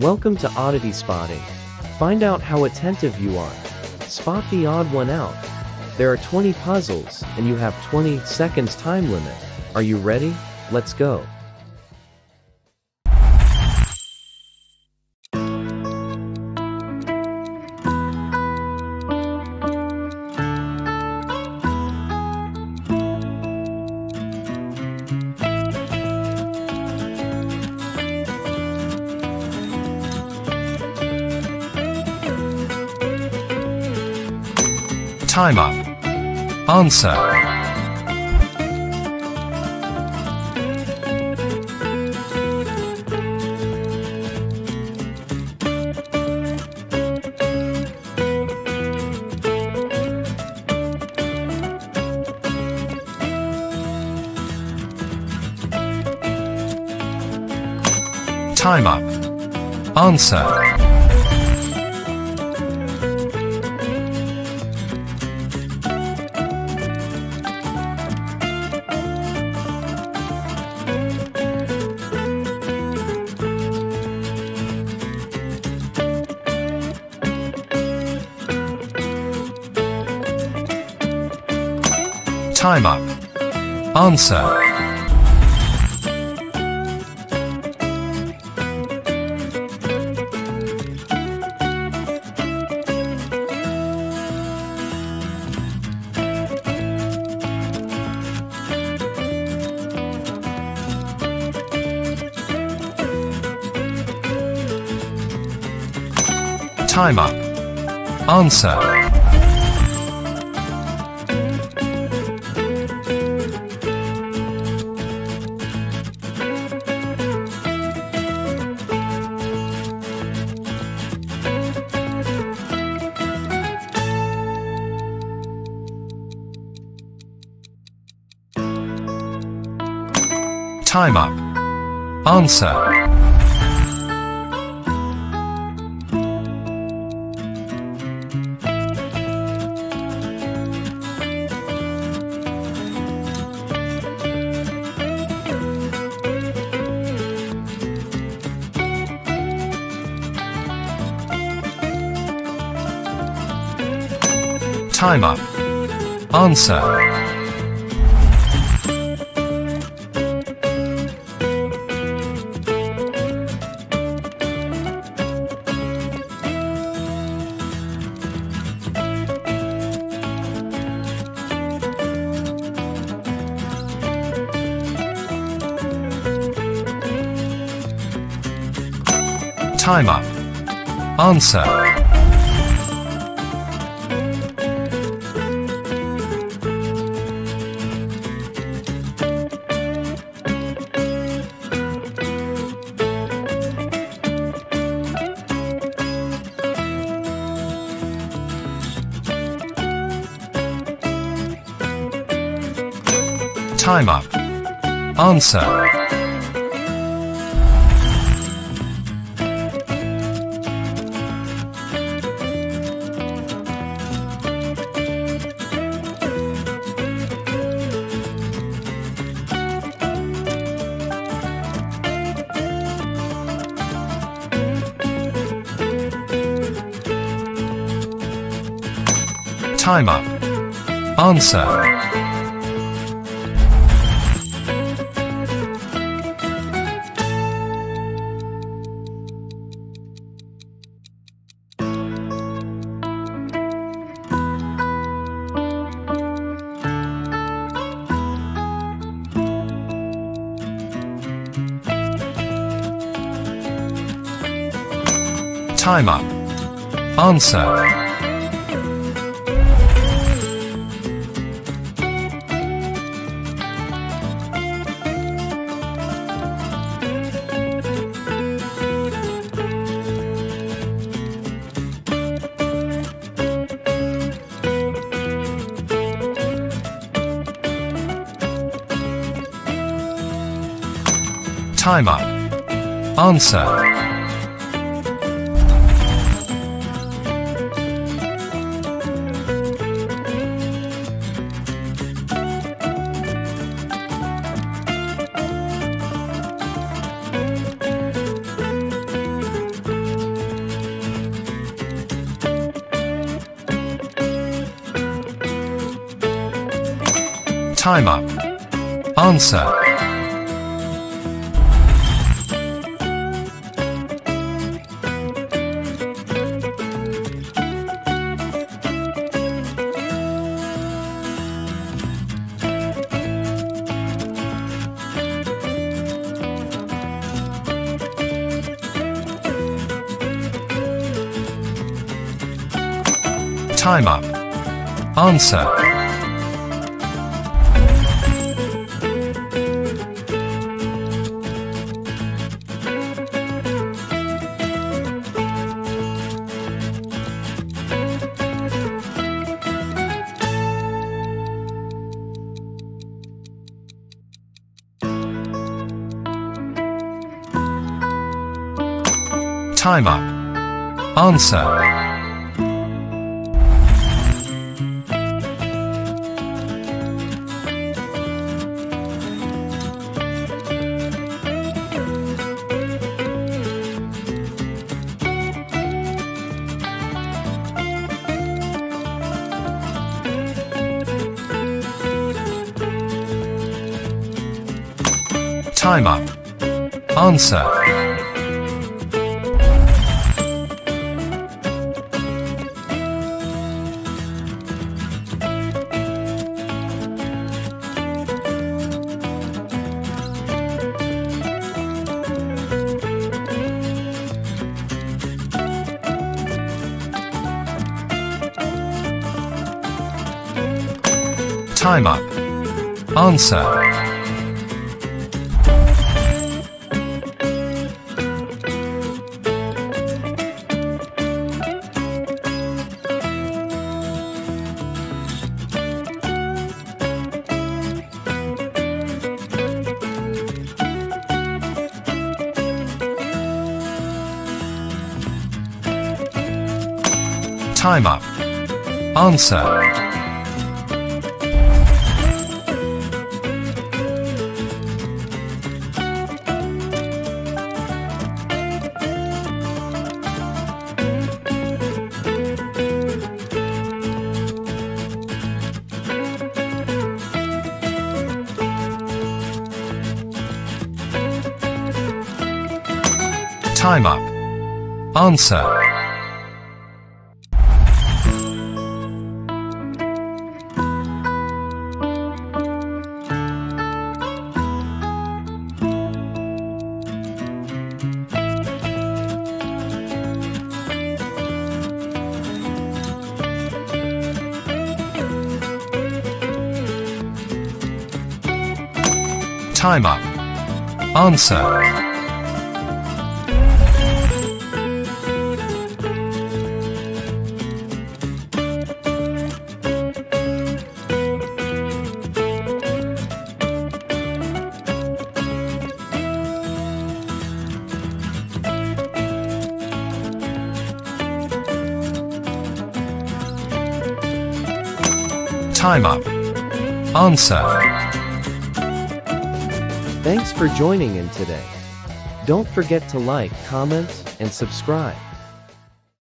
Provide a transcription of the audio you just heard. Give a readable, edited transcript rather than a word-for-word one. Welcome to Oddity Spotting. Find out how attentive you are. Spot the odd one out. There are 20 puzzles, and you have 20 seconds time limit. Are you ready? Let's go. Time up. Answer. Time up. Answer. Time up. Answer. Time up. Answer. Time up. Answer. Time up. Answer. Time up. Answer. Time up. Answer. Time up. Answer. Time up. Answer. Time up. Answer. Time up. Answer. Time up. Answer. Time up. Answer. Time up. Answer. Time up. Answer. Time up. Answer. Time up. Answer. Time up. Answer. Time up. Answer. Thanks for joining in today. Don't forget to like, comment, and subscribe.